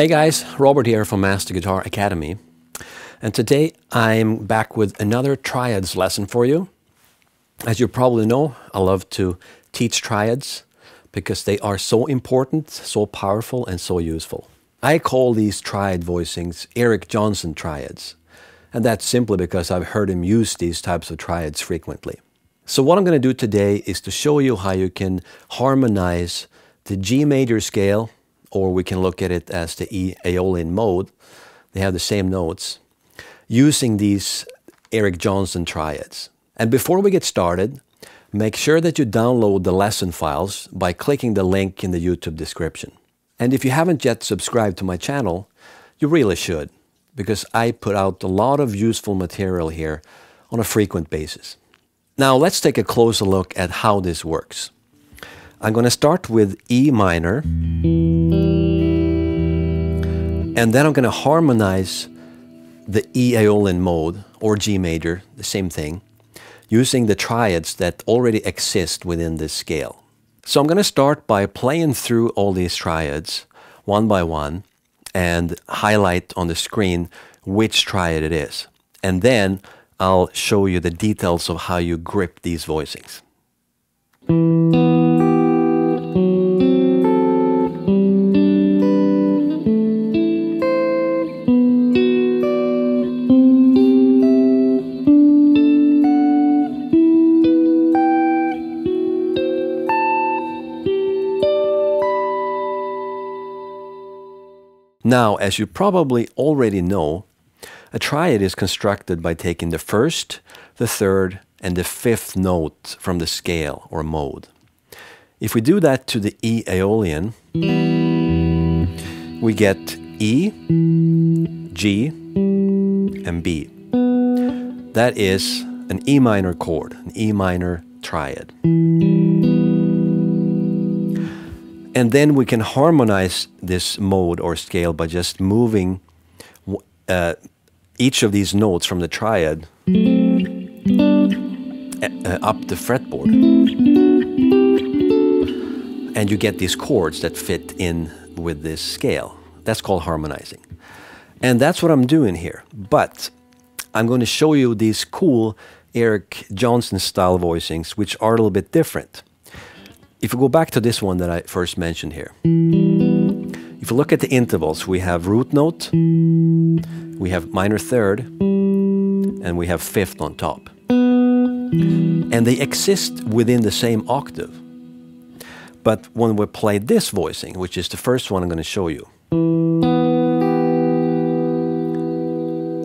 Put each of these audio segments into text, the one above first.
Hey guys, Robert here from Master Guitar Academy, and today I'm back with another triads lesson for you. As you probably know, I love to teach triads because they are so important, so powerful, and so useful. I call these triad voicings Eric Johnson triads, and that's simply because I've heard him use these types of triads frequently. So what I'm going to do today is to show you how you can harmonize the G major scale, or we can look at it as the E Aeolian mode. They have the same notes, using these Eric Johnson triads. And before we get started, make sure that you download the lesson files by clicking the link in the YouTube description. And if you haven't yet subscribed to my channel, you really should, because I put out a lot of useful material here on a frequent basis. Now let's take a closer look at how this works. I'm going to start with E minor, and then I'm going to harmonize the E Aeolian mode, or G major, the same thing, using the triads that already exist within this scale. So I'm going to start by playing through all these triads, one by one, and highlight on the screen which triad it is. And then I'll show you the details of how you grip these voicings. Now, as you probably already know, a triad is constructed by taking the first, the third, and the fifth note from the scale or mode. If we do that to the E Aeolian, we get E, G, and B. That is an E minor chord, an E minor triad. And then we can harmonize this mode or scale by just moving each of these notes from the triad up the fretboard. And you get these chords that fit in with this scale. That's called harmonizing. And that's what I'm doing here. But I'm going to show you these cool Eric Johnson style voicings, which are a little bit different. If you go back to this one that I first mentioned here, if you look at the intervals, we have root note, we have minor third, and we have fifth on top. And they exist within the same octave. But when we play this voicing, which is the first one I'm going to show you,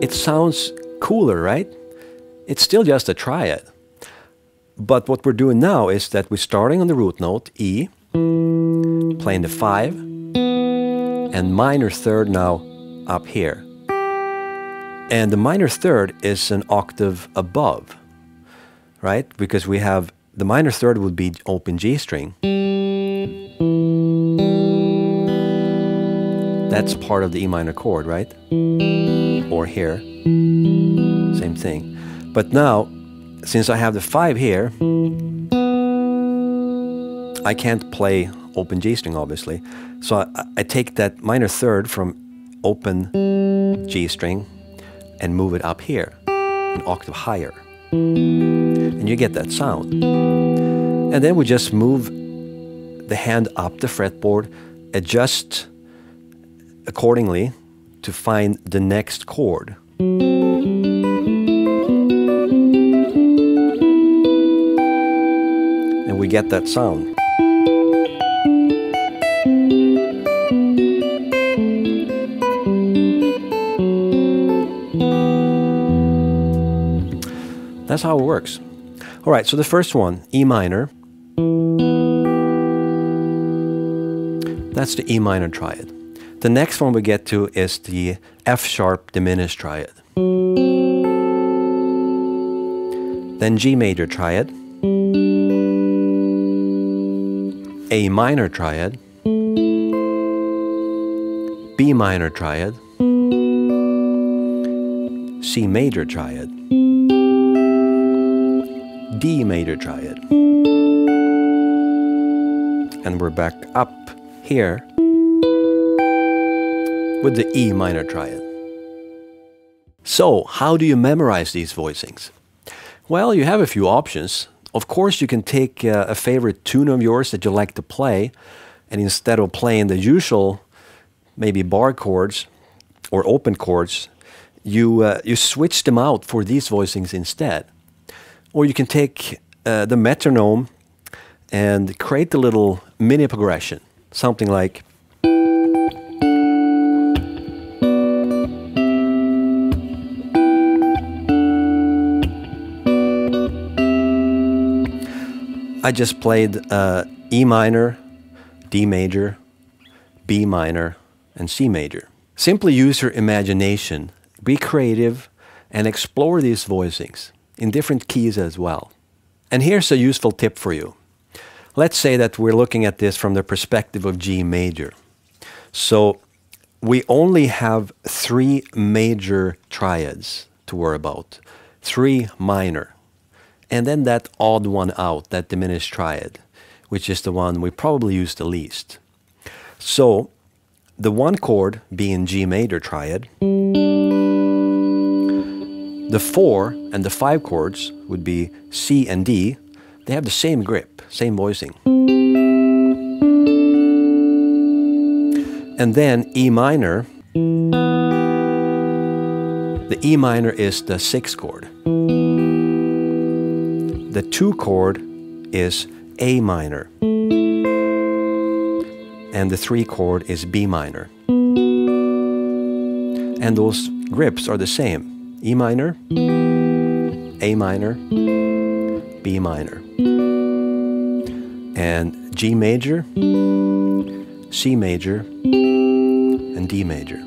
it sounds cooler, right? It's still just a triad. But what we're doing now is that we're starting on the root note, E, playing the five, and minor third now up here. And the minor third is an octave above, right? Because we have, the minor third would be open G string. That's part of the E minor chord, right? Or here, same thing. But now, since I have the five here, I can't play open G string, obviously. So I take that minor third from open G string and move it up here, an octave higher. And you get that sound. And then we just move the hand up the fretboard, adjust accordingly to find the next chord. We get that sound. That's how it works. All right, so the first one, E minor. That's the E minor triad. The next one we get to is the F sharp diminished triad. Then G major triad. A minor triad, B minor triad, C major triad, D major triad, and we're back up here with the E minor triad. So, how do you memorize these voicings? Well, you have a few options. Of course, you can take a favorite tune of yours that you like to play, and instead of playing the usual, maybe bar chords or open chords, you switch them out for these voicings instead. Or you can take the metronome and create a little mini progression, something like... I just played E minor, D major, B minor, and C major. Simply use your imagination, be creative, and explore these voicings in different keys as well. And here's a useful tip for you. Let's say that we're looking at this from the perspective of G major. So we only have three major triads to worry about, three minor. And then that odd one out, that diminished triad, which is the one we probably use the least. So the one chord being G major triad, the 4 and the 5 chords would be C and D. They have the same grip, same voicing. And then E minor, the E minor is the 6th chord. The 2 chord is A minor, and the 3 chord is B minor. And those grips are the same, E minor, A minor, B minor, and G major, C major, and D major.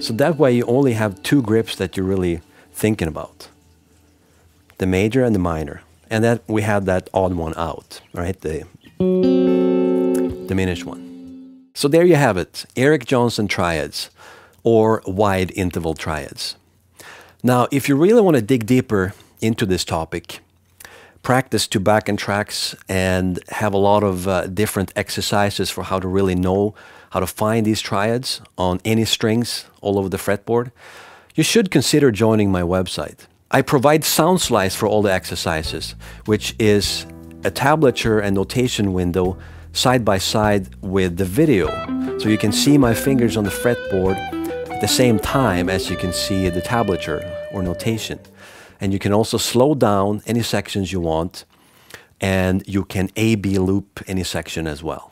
So that way you only have two grips that you're really thinking about. The major and the minor, and then we had that odd one out, right? The diminished one. So there you have it, Eric Johnson triads, or wide interval triads. Now, if you really want to dig deeper into this topic, practice to back and tracks, and have a lot of different exercises for how to really know how to find these triads on any strings all over the fretboard, you should consider joining my website. I provide Soundslice for all the exercises, which is a tablature and notation window side by side with the video. So you can see my fingers on the fretboard at the same time as you can see the tablature or notation. And you can also slow down any sections you want, and you can A-B loop any section as well.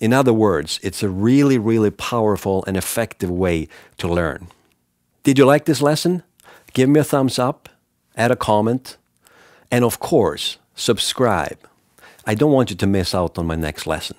In other words, it's a really, really powerful and effective way to learn. Did you like this lesson? Give me a thumbs up, add a comment, and of course, subscribe. I don't want you to miss out on my next lesson.